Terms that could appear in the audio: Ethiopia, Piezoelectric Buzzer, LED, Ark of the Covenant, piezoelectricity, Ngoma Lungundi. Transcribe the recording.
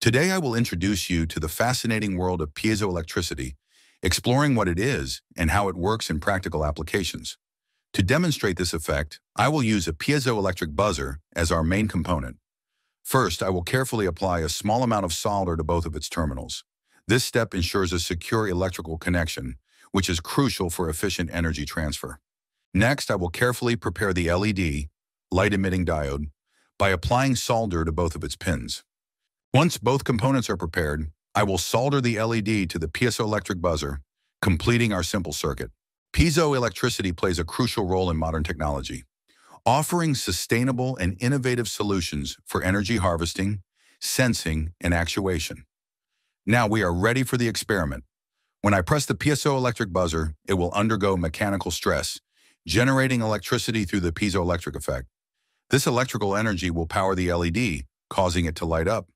Today I will introduce you to the fascinating world of piezoelectricity, exploring what it is and how it works in practical applications. To demonstrate this effect, I will use a piezoelectric buzzer as our main component. First, I will carefully apply a small amount of solder to both of its terminals. This step ensures a secure electrical connection, which is crucial for efficient energy transfer. Next, I will carefully prepare the LED, light-emitting diode, by applying solder to both of its pins. Once both components are prepared, I will solder the LED to the piezoelectric buzzer, completing our simple circuit. Piezoelectricity plays a crucial role in modern technology, offering sustainable and innovative solutions for energy harvesting, sensing, and actuation. Now we are ready for the experiment. When I press the piezoelectric buzzer, it will undergo mechanical stress, generating electricity through the piezoelectric effect. This electrical energy will power the LED, causing it to light up.